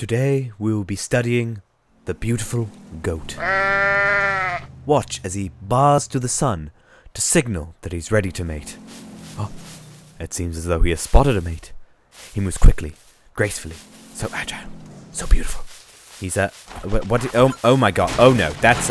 Today we will be studying the beautiful goat. Watch as he bars to the sun to signal that he's ready to mate. Oh, it seems as though he has spotted a mate. He moves quickly, gracefully, so agile, so beautiful. He's oh my god, oh no, that's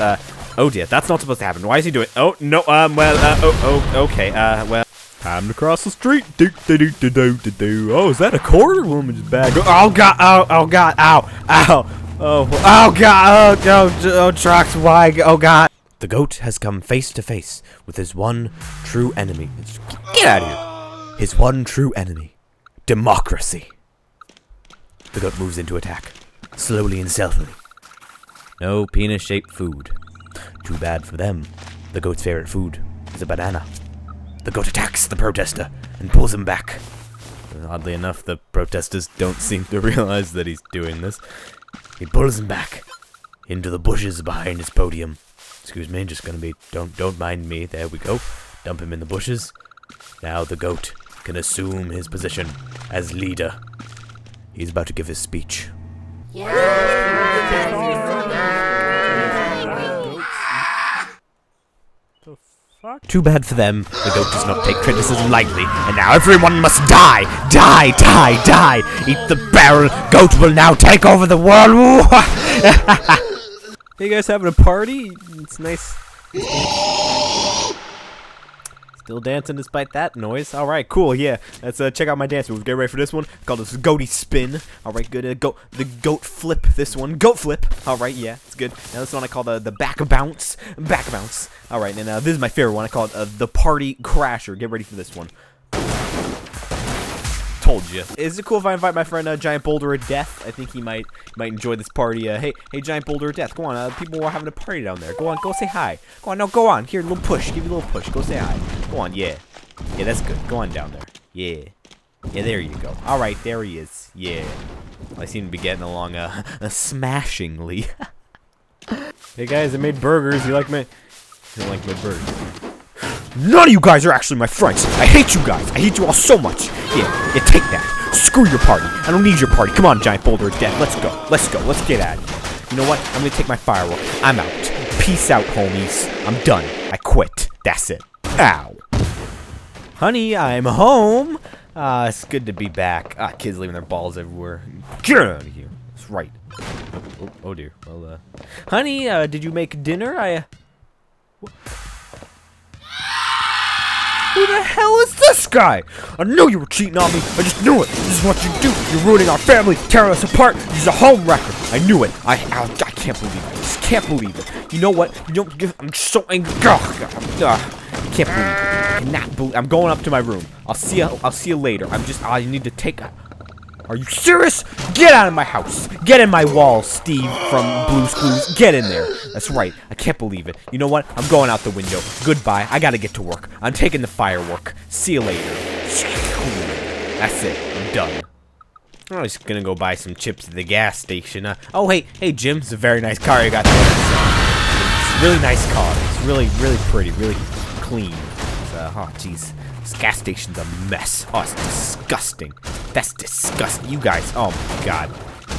oh dear, that's not supposed to happen. Why is he doing, oh no, well, okay, well. Time to cross the street. Do, do, do, do, do, do, do. Oh, is that a quarter woman's bag? Oh god, oh god, ow, ow, oh god, oh trucks, why, oh god. The goat has come face to face with his one true enemy. Get out of here. His one true enemy, democracy. The goat moves into attack, slowly and stealthily. No penis-shaped food. Too bad for them. The goat's favorite food is a banana. The goat attacks the protester and pulls him back. Oddly enough, the protesters don't seem to realize that he's doing this. He pulls him back into the bushes behind his podium. Excuse me, just gonna be, don't mind me. There we go. Dump him in the bushes. Now the goat can assume his position as leader. He's about to give his speech. Too bad for them, the goat does not take criticism lightly, and now everyone must die! Die! Die! Die! Eat the barrel! Goat will now take over the world! Hey, you guys having a party? It's nice. Still dancing despite that noise. Alright, cool, yeah. Let's check out my dance move. Get ready for this one. Call this goaty spin. Alright, good. The goat flip, this one. Goat flip. Alright, yeah, it's good. Now this one I call the back bounce. Back bounce. Alright, and this is my favorite one. I call it the party crasher. Get ready for this one. Told you. Is it cool if I invite my friend Giant Boulder of Death? I think he might enjoy this party. Hey, Giant Boulder of Death. Go on, people are having a party down there. Go on, go say hi. Go on, no, go on. Here, a little push. Give you a little push. Go say hi. Go on, yeah. Yeah, that's good. Go on down there. Yeah. Yeah, there you go. Alright, there he is. Yeah. Well, I seem to be getting along smashingly. Hey guys, I made burgers. You like my... You don't like my burgers. None of you guys are actually my friends. I hate you guys. I hate you all so much. Yeah, take that. Screw your party. I don't need your party. Come on, Giant Boulder of Death. Let's go. Let's go. Let's get at it. You know what? I'm gonna take my firework. I'm out. Peace out, homies. I'm done. I quit. That's it. Ow. Honey, I'm home. It's good to be back. Ah, kids leaving their balls everywhere. Get out of here. That's right. Oh dear. Well, honey, did you make dinner? Who the hell is this guy? I knew you were cheating on me. I just knew it. This is what you do. You're ruining our family, tearing us apart. He's a home wrecker. I knew it. I can't believe it. I just can't believe it. You know what? You don't give. I'm so angry. I can't believe it. I cannot believe. I'm going up to my room. I'll see you later. I'm just. I need to take. Are you serious? Get out of my house. Get in my wall, Steve from Blue Spools. Get in there. That's right. I can't believe it. You know what? I'm going out the window. Goodbye. I gotta get to work. I'm taking the firework. See you later. That's it. I'm done. I'm just gonna go buy some chips at the gas station. Oh, hey, Jim. It's a very nice car you got there. It's a really nice car. It's really, really pretty. Really clean. Oh, jeez. This gas station's a mess. Oh, it's disgusting. That's disgusting. You guys, oh my god.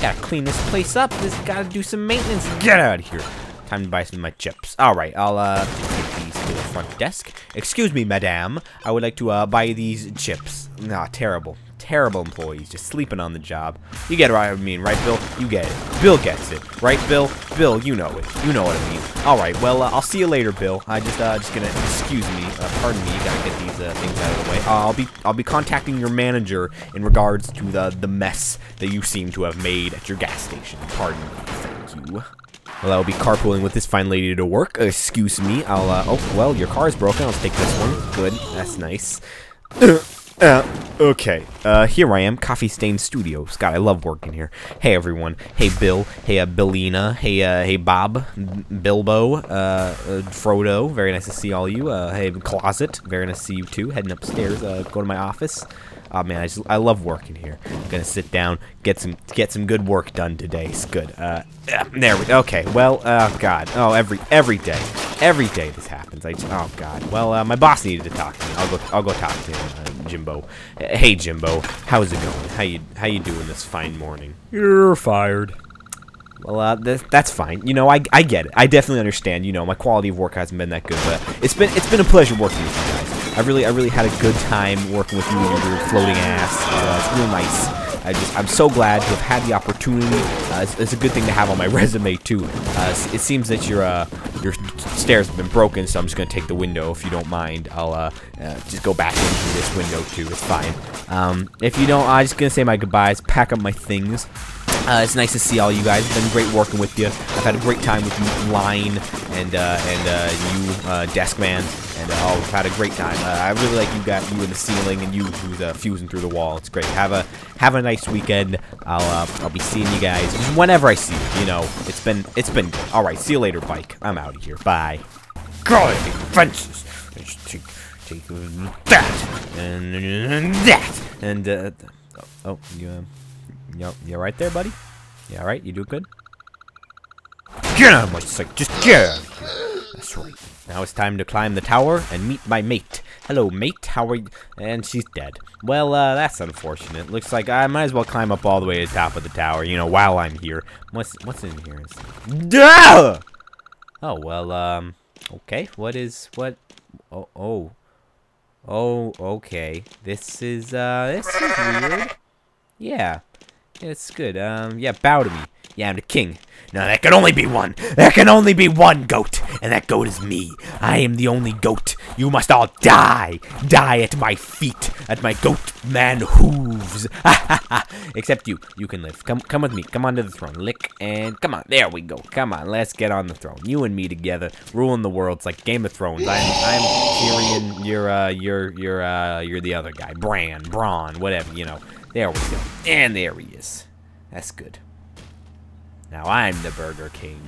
Gotta clean this place up. This gotta do some maintenance. Get out of here. Time to buy some of my chips. Alright, I'll take these to the front desk. Excuse me, madame. I would like to buy these chips. Nah, terrible. Terrible employees. Just sleeping on the job. You get what I mean, right, Bill? You get it. Bill gets it. Right, Bill? Bill, you know it. You know what I mean. Alright, well, I'll see you later, Bill. I just gonna, excuse me, pardon me, gotta get these things out of the way. I'll be contacting your manager in regards to the mess that you seem to have made at your gas station. Pardon me, thank you. Well, I'll be carpooling with this fine lady to work. Excuse me, I'll, oh, well, your car's broken. I'll take this one. Good, that's nice. Okay. Here I am, Coffee Stain Studios. God, I love working here. Hey, everyone. Hey, Bill. Hey, Billina. Hey, hey, Bob. Bilbo. Frodo. Very nice to see all you. Hey, Closet. Very nice to see you, too. Heading upstairs. Go to my office. Oh, man, I love working here. I'm gonna sit down, get some good work done today. It's good. There we go. Okay, well, God. Oh, every day this happens. Oh, God. Well, my boss needed to talk to me. I'll go talk to him. Jimbo. Hey, Jimbo. How's it going? How you doing this fine morning? You're fired. Well, that's fine. You know, I get it. I definitely understand. You know, my quality of work hasn't been that good, but it's been a pleasure working with you guys. I really had a good time working with you and your weird floating ass. It's real nice. I'm so glad to have had the opportunity. It's a good thing to have on my resume too. It seems that your stairs have been broken, so I'm just gonna take the window if you don't mind. I'll just go back into this window too. It's fine. If you don't, I'm just gonna say my goodbyes, pack up my things. It's nice to see all you guys. It's been great working with you. I've had a great time with you, Line, and you, Deskman, and all. We've had a great time. I really like you in the ceiling, and you who's fusing through the wall. It's great. Have a nice weekend. I'll be seeing you guys whenever I see you. You know, it's been good. All right. See you later, Bike. I'm out of here. Bye. God, fences. Take that and that and oh, you. Yep, you right there, buddy? Yeah, alright, you do good? Get out of my sight! Just get out of here! That's right. Now it's time to climb the tower and meet my mate. Hello, mate, how are you? And she's dead. Well, that's unfortunate. Looks like I might as well climb up all the way to the top of the tower, you know, while I'm here. What's in here? Duh! Oh, well, okay, what? Oh. Oh, okay. This is weird. Yeah. It's good. Yeah, bow to me. Yeah, I'm the king. Now, that can only be one. There can only be one goat, and that goat is me. I am the only goat. You must all die. Die at my feet, at my goat man hooves. Except you. You can live. Come with me. Come on to the throne. Lick and come on. There we go. Come on. Let's get on the throne. You and me together, ruling the world. It's like Game of Thrones. I'm Tyrion. You're the other guy. Bronn, whatever, you know. There we go. And there he is. That's good. Now I'm the Burger King.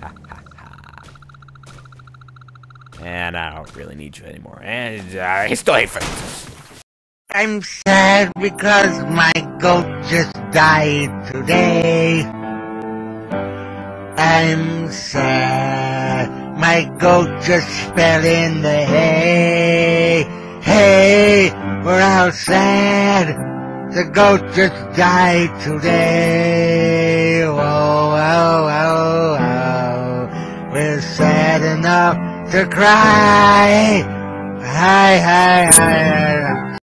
Ha ha ha. And I don't really need you anymore. And I still hate friends. I'm sad because my goat just died today. I'm sad. My goat just fell in the hay. Hey, we're all sad. The goat just died today. Oh, oh, oh, oh. We're sad enough to cry. Hi, hi, hi, hi.